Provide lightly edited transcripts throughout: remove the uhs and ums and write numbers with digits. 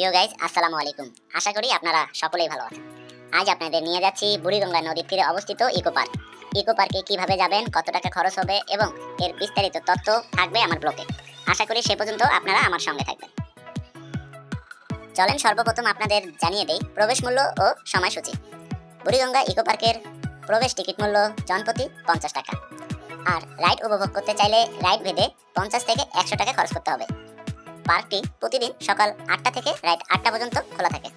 यो guys अस्सलामु आलैकुम, आशा करी आपनारा सकलेई भालो आछेन। आज आपनादेर निये जाচ্ছি বুড়িগঙ্গা नदी तीरे अवस्थित इको पार्क। इको पार्के किभाबे जाबेन, कत टाका खरच होबे एबं एर विस्तारित तथ्य थाकबे आमार ब्लगे। आशा करी सेई पर्यन्त आपनारा आमार संगे थाकबेन। चलेन सर्वप्रथम आपनादेर जानिये देई प्रवेश मूल्य ओ समयसूची। বুড়িগঙ্গা इको पार्केर प्रवेश टिकिट मूल्य जनप्रति 50 टाका और राइड उपभोग करते चाइले राइड भेदे 50 थेके 100 टाका खरच करते होबे। পার্কটি প্রতিদিন সকাল ৮টা থেকে রাত ৮টা পর্যন্ত খোলা থাকে।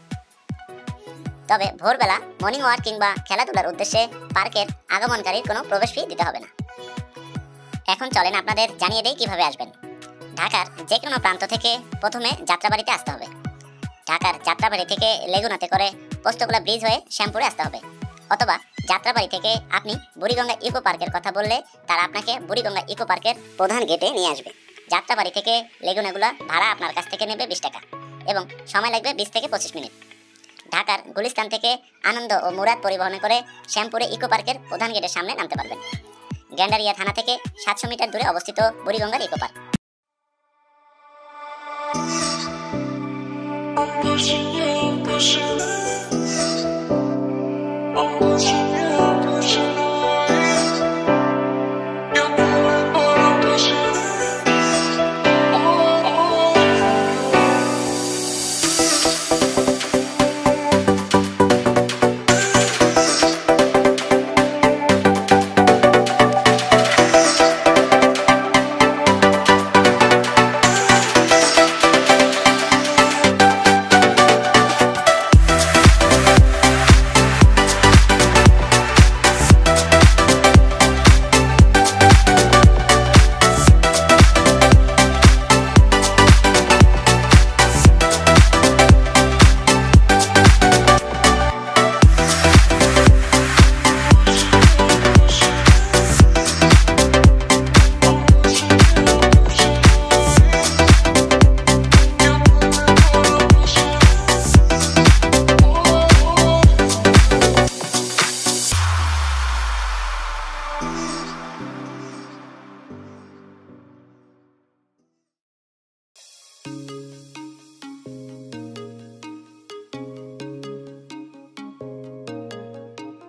তবে ভোরবেলা মর্নিং ওয়াক কিংবা খেলাধুলার উদ্দেশ্যে পার্কের আগমনকারীর কোনো প্রবেশ ফি দিতে হবে না। এখন চলেন আপনাদের জানিয়ে দেই কিভাবে আসবেন। ঢাকার যে কোনো প্রান্ত থেকে প্রথমে যাত্রাবাড়িতে আসতে হবে। ঢাকার যাত্রাবাড়ি থেকে লেগুনাতে করে পোস্তগোলা ব্রিজ হয়ে শ্যামপুরে আসতে হবে, অথবা যাত্রাবাড়ি থেকে আপনি বুড়িগঙ্গা ইকো পার্কের কথা বললে তারা আপনাকে বুড়িগঙ্গা ইকো পার্কের প্রধান গেটে নিয়ে আসবে। যাত্রাবাড়ি থেকে লেগুনাগুলা ভাড়া আপনার কাছ থেকে নেবে 20 টাকা এবং সময় লাগবে 20 থেকে 25 মিনিট। ঢাকার গুলিস্তান থেকে আনন্দ ও মুরাদ পরিবহনে করে শ্যামপুরে ইকো পার্কের প্রধান গেটের সামনে নামতে পারবেন। গ্যান্ডারিয়া থানা থেকে 700 মিটার দূরে অবস্থিত বুড়িগঙ্গা ইকো পার্ক।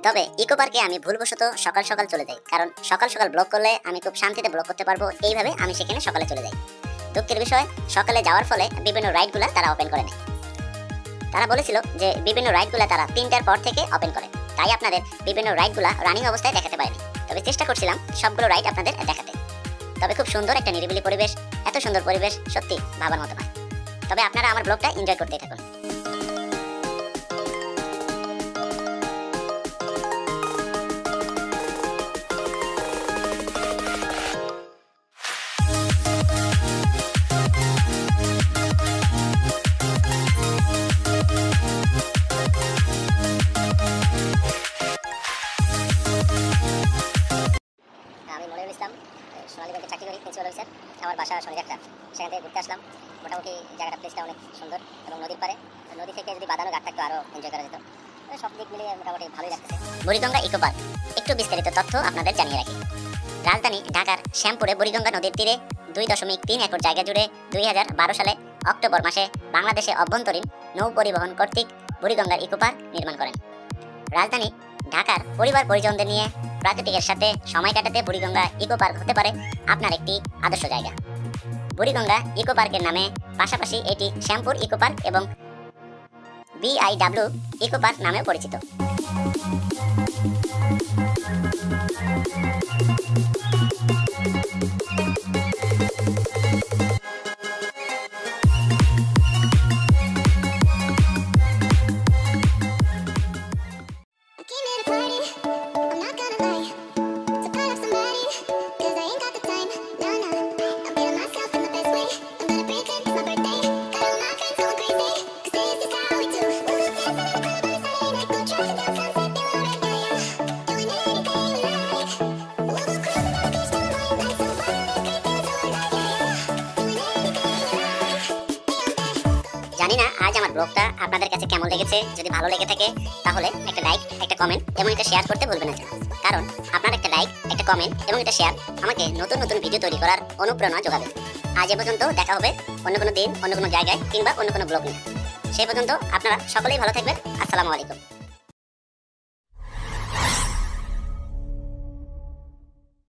তবে ইকো পার্কে আমি ভুলবশত সকাল সকাল চলে যাই, কারণ সকাল সকাল ব্লগ করলে আমি খুব শান্তিতে ব্লগ করতে পারবো। এইভাবে আমি সেখানে সকালে চলে যাই। দুঃখের বিষয়, সকালে যাওয়ার ফলে বিভিন্ন রাইডগুলো তারা ওপেন করে নেয়। তারা বলেছিল যে বিভিন্ন রাইডগুলো তারা ৩টার পর থেকে ওপেন করে, তাই আপনাদের বিভিন্ন রাইডগুলো রানিং অবস্থায় দেখাতে পারিনি। তবে চেষ্টা করছিলাম সবগুলো রাইড আপনাদের দেখাতে। তবে খুব সুন্দর একটা নিরিবিলি পরিবেশ, এত সুন্দর পরিবেশ সত্যি ভাবার মতো নয়। তবে আপনারা আমার ব্লগটা এনজয় করতেই থাকুন। সোনালী ব্যাংকে চাকরি করি, প্রিন্সিপাল অফিসার। আমার বাসা শনিযাত্রা, সেখান থেকে ঘুরতে আসলাম। মোটামুটি জায়গাটা, প্লেসটা অনেক সুন্দর এবং নদীর পারে। নদী থেকে যদি বাঁধানো ঘাট থাকতো আরও এনজয় করা যেত। সব দিক মিলিয়ে মোটামুটি ভালোই লাগতেছে। বুড়িগঙ্গা ইকো পার্ক একটু বিস্তারিত তথ্য আপনাদের জানিয়ে রাখি। রাজধানী ঢাকার শ্যামপুরে বুড়িগঙ্গা নদীর তীরে 2.3 একর জায়গা জুড়ে 2012 সালে অক্টোবর মাসে বাংলাদেশে অভ্যন্তরীণ নৌ পরিবহন কর্তৃক বুড়িগঙ্গা ইকো পার্ক নির্মাণ করেন। রাজধানী ঢাকার পরিবার পরিজনদের নিয়ে প্রাকৃতিকের সাথে সময় কাটাতে বুড়িগঙ্গা ইকো পার্ক হতে পারে আপনার একটি আদর্শ জায়গা। বুড়িগঙ্গা ইকো পার্কের নামে পাশাপাশি এটি শ্যামপুর ইকো পার্ক এবং BIW ইকো পার্ক নামে পরিচিত। জানি না আজ আমার ব্লগটা আপনাদের কাছে কেমন লেগেছে। যদি ভালো লেগে থাকে তাহলে একটা লাইক, একটা কমেন্ট এবং এটা শেয়ার করতে ভুলবেন না, কারণ আপনার একটা লাইক, একটা কমেন্ট এবং এটা শেয়ার আমাকে নতুন নতুন ভিডিও তৈরি করার অনুপ্রেরণা যোগাবে। আজ এ পর্যন্ত, দেখা হবে অন্য কোনো দিন, অন্য কোনো জায়গায় কিংবা অন্য কোনো ব্লগ নিয়ে। সেই পর্যন্ত আপনারা সকলেই ভালো থাকবেন। আসসালামু আলাইকুম।